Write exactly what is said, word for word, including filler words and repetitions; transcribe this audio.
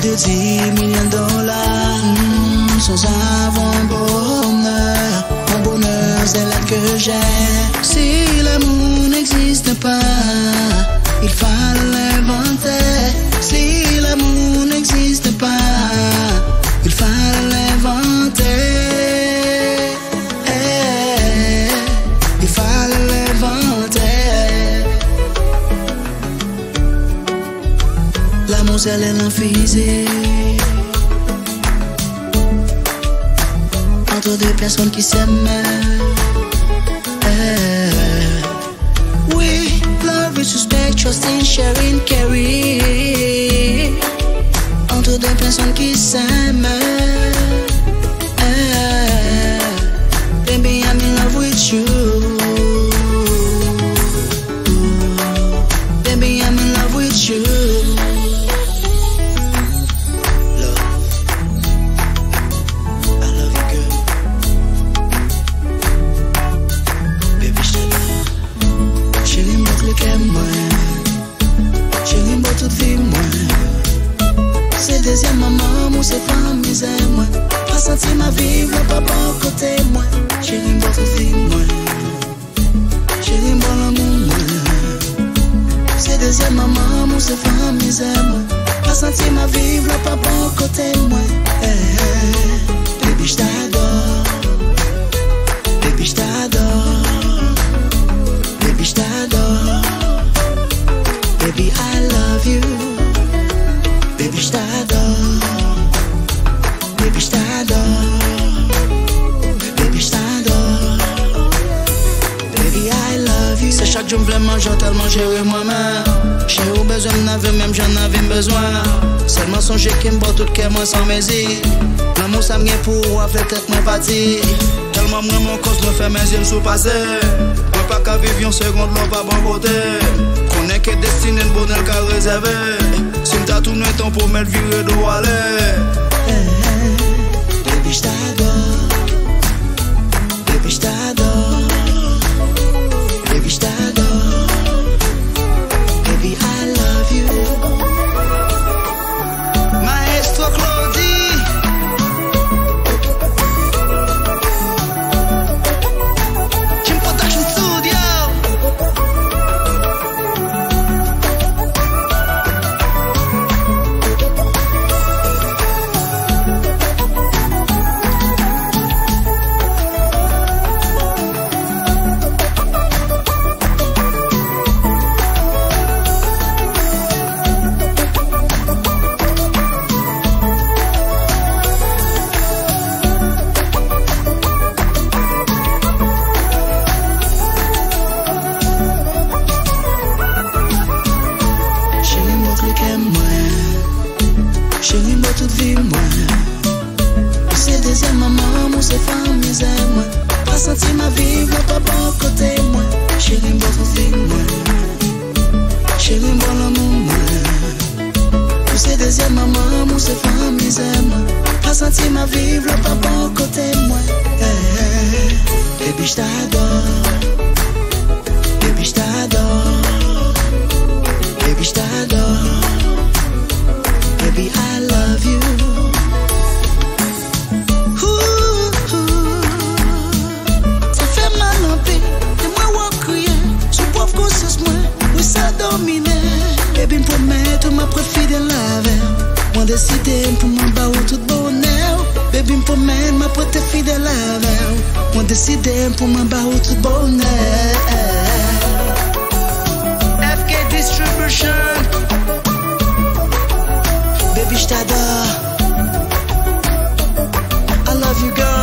plus de dix millions de dollars, mmh, sans avoir un bonheur. Mon bonheur, c'est là que j'ai. Si l'amour n'existe pas, il faut l'inventer. Si l'amour n'existe pas, il faut l'inventer. Eh, il faut l'inventer. L'amour, c'est l'infusé entre deux personnes qui s'aiment. Eh, oui, love is respect, trust and sharing, carry. Entre deux personnes qui s'aiment. Eh, baby, I'm in love with you. Baby, I'm in love with you. C'est deuxième maman, moi c'est pas misère, moi. Pas senti ma vie, le papa à côté, moi. J'ai une bonne vie, moi. J'ai une bonne amour, moi. C'est deuxième maman, moi c'est pas misère, moi. Pas senti ma vie, le papa à côté, moi. Eh, eh, baby, je t'adore. Baby, je t'adore. Baby, je t'adore. Baby, I love you. Baby, je t'adore. Baby, je t'adore. Baby, je t'adore. Baby, I love you. C'est chaque jour que je mange tellement j'ai eu moi-même. J'ai eu besoin de n'avoir même j'en avais besoin. Seulement songer qui me bat tout que moi sans mes yeux. L'amour ça me pour avec tête moi parti. Tellement moi mon corps me fait mes yeux me sous-passer. On pas qu'à vivre une seconde l'on pas bon côté. On est que destiné de bonheur qu'à réserver. Si t'as tourné ton pour me virer de aller. Eh, eh, baby, je t'adore. Baby, je t'adore. Baby, je t'adore. Baby, I love you. Maestro Claudie. Jim Production Studio. Baby, je t'adore. I love you, girl.